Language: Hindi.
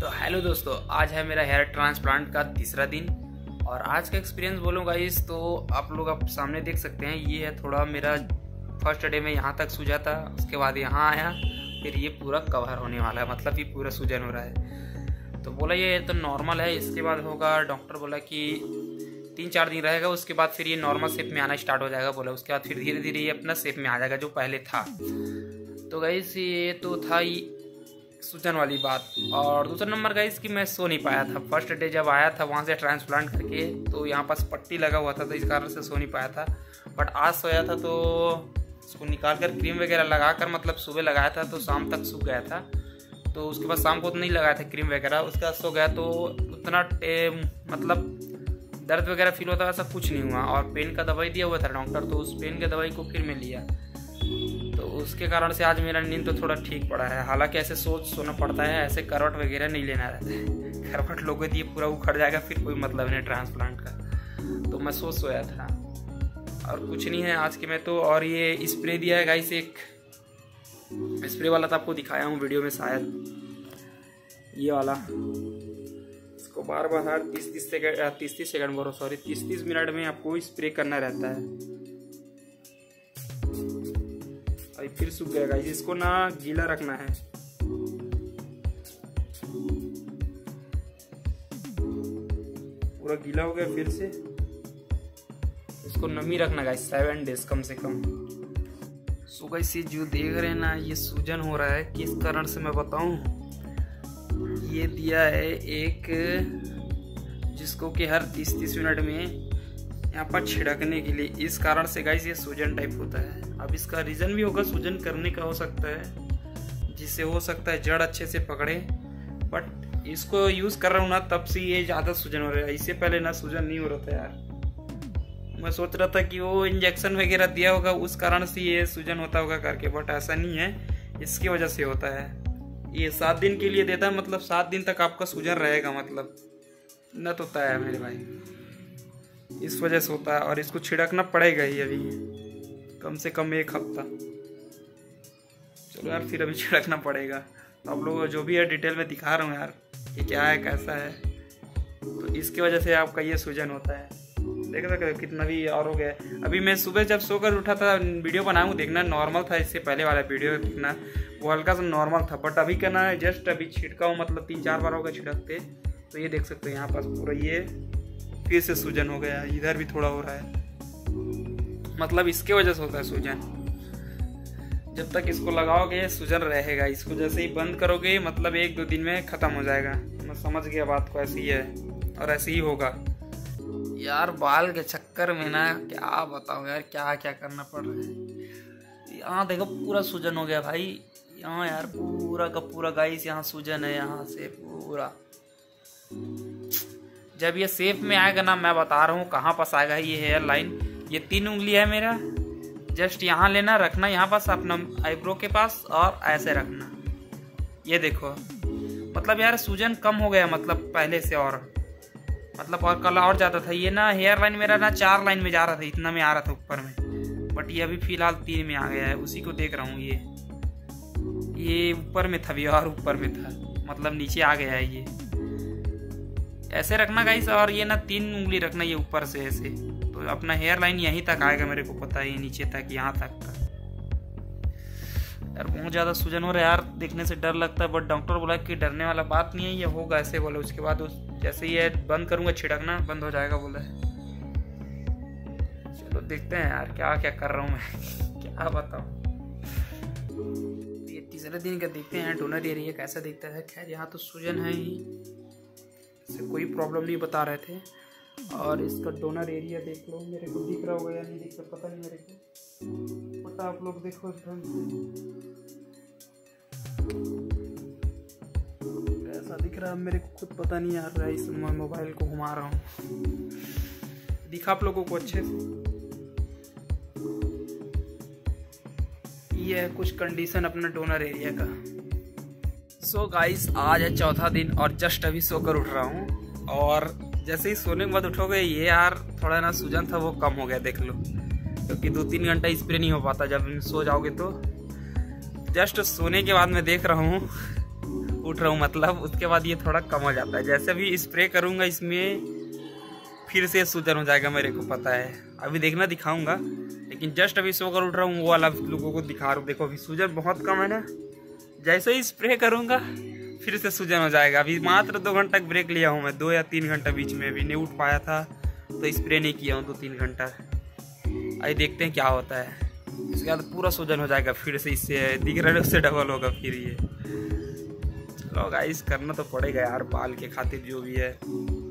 तो हेलो दोस्तों, आज है मेरा हेयर ट्रांसप्लांट का तीसरा दिन और आज का एक्सपीरियंस बोलूँगा इस। तो आप लोग आप सामने देख सकते हैं, ये है थोड़ा मेरा फर्स्ट डे में यहाँ तक सूजा था, उसके बाद यहाँ आया, फिर ये पूरा कवर होने वाला है, मतलब ये पूरा सूजन हो रहा है। तो बोला ये तो नॉर्मल है, इसके बाद होगा, डॉक्टर बोला कि 3-4 दिन रहेगा, उसके बाद फिर ये नॉर्मल शेप में आना स्टार्ट हो जाएगा बोला, उसके बाद फिर धीरे धीरे ये अपना शेप में आ जाएगा जो पहले था। तो गाइस ये तो था ही सूजन वाली बात। और दूसरा नंबर गाइस कि मैं सो नहीं पाया था फर्स्ट डे जब आया था वहाँ से ट्रांसप्लांट करके, तो यहाँ पास पट्टी लगा हुआ था तो इस कारण से सो नहीं पाया था, बट आज सोया था तो उसको निकाल कर क्रीम वगैरह लगा कर, मतलब सुबह लगाया था तो शाम तक सूख गया था, तो उसके बाद शाम को तो नहीं लगाया था क्रीम वगैरह, उसके बाद सो गया तो उतना मतलब दर्द वगैरह फील होता वैसा कुछ नहीं हुआ। और पेन का दवाई दिया हुआ था डॉक्टर, तो उस पेन की दवाई को फिर मैं लिया, तो उसके कारण से आज मेरा नींद तो थोड़ा ठीक पड़ा है। हालांकि ऐसे सोना पड़ता है, ऐसे करवट वगैरह नहीं लेना रहता है, करवट लोगे तो ये पूरा उखड़ जाएगा, फिर कोई मतलब नहीं ट्रांसप्लांट का। तो मैं सोया था और कुछ नहीं है आज के में तो। और ये स्प्रे दिया है गाइस, एक स्प्रे वाला तो आपको दिखाया हूँ वीडियो में शायद, ये वाला इसको बार बार हर 30 सेकंड बोलो, सॉरी 30 मिनट में आपको स्प्रे करना रहता है। अभी फिर सूख गया गाइस, इसको ना गीला रखना है, पूरा गीला हो गया, फिर से इसको नमी रखना गाइस 7 डेज कम से कम। सो गाइस ये जो देख रहे हैं ना, ये सूजन हो रहा है किस कारण से मैं बताऊं। ये दिया है एक जिसको कि हर 30 मिनट में यहाँ पर छिड़कने के लिए, इस कारण से गाइस ये सूजन टाइप होता है। अब इसका रीज़न भी होगा सूजन करने का, हो सकता है जिससे हो सकता है जड़ अच्छे से पकड़े, बट इसको यूज़ कर रहा हूँ ना तब से ये ज़्यादा सूजन हो रहा है, इससे पहले ना सूजन नहीं हो रहा था यार। मैं सोच रहा था कि वो इंजेक्शन वगैरह दिया होगा उस कारण से ये सूजन होता होगा करके, बट ऐसा नहीं है, इसकी वजह से होता है। ये 7 दिन के लिए देता है, मतलब 7 दिन तक आपका सूजन रहेगा, मतलब न तो तय है मेरे भाई, इस वजह से होता है। और इसको छिड़कना पड़ेगा ही अभी कम से कम 1 हफ्ता, चलो यार फिर अभी छिड़कना पड़ेगा। तो आप लोगों को जो भी है डिटेल में दिखा रहा हूँ यार कि क्या है कैसा है। तो इसकी वजह से आपका ये सूजन होता है, देख सकते हो कितना भी और हो गया। अभी मैं सुबह जब सोकर उठा था वीडियो बनाऊँ, देखना नॉर्मल था, इससे पहले वाला वीडियो देखना वो हल्का सा नॉर्मल था, बट अभी क्या ना जस्ट अभी छिड़का हूँ, मतलब 3-4 बार हो गया छिड़कते। तो ये देख सकते हो यहाँ पास पूरा ये फिर से सूजन हो गया, इधर भी थोड़ा हो रहा है, मतलब इसके वजह से होता है सूजन। जब तक इसको लगाओगे सूजन रहेगा, इसको जैसे ही बंद करोगे मतलब 1-2 दिन में ख़त्म हो जाएगा। मैं समझ गया बात को, ऐसी ही है और ऐसे ही होगा यार। बाल के चक्कर में ना क्या बताओ यार, क्या क्या करना पड़ रहा है। यहाँ देखो पूरा सूजन हो गया भाई, यहाँ यार पूरा का पूरा गाइस यहाँ सूजन है, यहाँ से पूरा। जब ये शेप में आएगा ना, मैं बता रहा हूँ कहाँ पास आएगा ये हेयर लाइन, ये 3 उंगली है मेरा, जस्ट यहाँ लेना रखना यहाँ पास अपना आईब्रो के पास और ऐसे रखना। ये देखो मतलब यार सूजन कम हो गया, मतलब पहले से, और मतलब और कल और ज़्यादा था। ये ना हेयर लाइन मेरा ना 4 लाइन में जा रहा था, इतना में आ रहा था ऊपर में, बट ये अभी फ़िलहाल 3 में आ गया है, उसी को देख रहा हूँ। ये ऊपर में था भी और ऊपर में था, मतलब नीचे आ गया है। ये ऐसे रखना गाइस, और ये ना 3 उंगली रखना ये ऊपर से ऐसे, तो अपना हेयर लाइन यहीं तक आएगा, मेरे को पता है, ये नीचे तक यहाँ तक का। यार बहुत ज़्यादा सूजन हो रहा है यार, देखने से डर लगता है, बट डॉक्टर बोला कि डरने वाला बात नहीं है, ये होगा ऐसे बोला। उसके बाद जैसे ये बंद करूँगा छिड़कना बंद हो जाएगा बोला है। चलो देखते हैं यार क्या क्या कर रहा हूँ मैं क्या बताऊँ। ये तीसरे दिन का देखते हैं डोनर एरिया कैसा दिखता है। खैर यहाँ तो सूजन है ही, से कोई प्रॉब्लम नहीं बता रहे थे। और इसका डोनर एरिया देख लो, मेरे को दिख रहा होगा या नहीं दिख रहा पता नहीं मेरे को, बट आप लोग देखो ढंग से ऐसा दिख रहा है, मेरे को खुद पता नहीं आ रहा है, इसलिए मैं मोबाइल को घुमा रहा हूँ। दिखा आप लोगों को अच्छे से, ये है कुछ कंडीशन अपना डोनर एरिया का। सो गाइस आज है 4था दिन और जस्ट अभी सोकर उठ रहा हूँ, और जैसे ही सोने के बाद उठोगे ये यार थोड़ा ना सूजन था वो कम हो गया, देख लो, क्योंकि 2-3 घंटा स्प्रे नहीं हो पाता जब सो जाओगे। तो जस्ट सोने के बाद मैं देख रहा हूँ कूट रहा हूँ मतलब, उसके बाद ये थोड़ा कम हो जाता है। जैसे भी स्प्रे करूँगा इसमें फिर से सूजन हो जाएगा, मेरे को पता है। अभी देखना दिखाऊंगा, लेकिन जस्ट अभी सो कर उठ रहा हूँ वो वाला लोगों को दिखा रहा हूँ। देखो अभी सूजन बहुत कम है ना, जैसे ही स्प्रे करूँगा फिर से सूजन हो जाएगा। अभी मात्र 2 घंटा ब्रेक लिया हूँ मैं, 2 या 3 घंटा बीच में। अभी नहीं उठ पाया था तो स्प्रे नहीं किया हूँ 2-3 घंटा। अभी देखते हैं क्या होता है। इसके बाद पूरा सूजन हो जाएगा फिर से, इससे दिख रहा है उससे डबल होगा फिर ये। चलो गाइस करना तो पड़ेगा यार, बाल के खातिर जो भी है।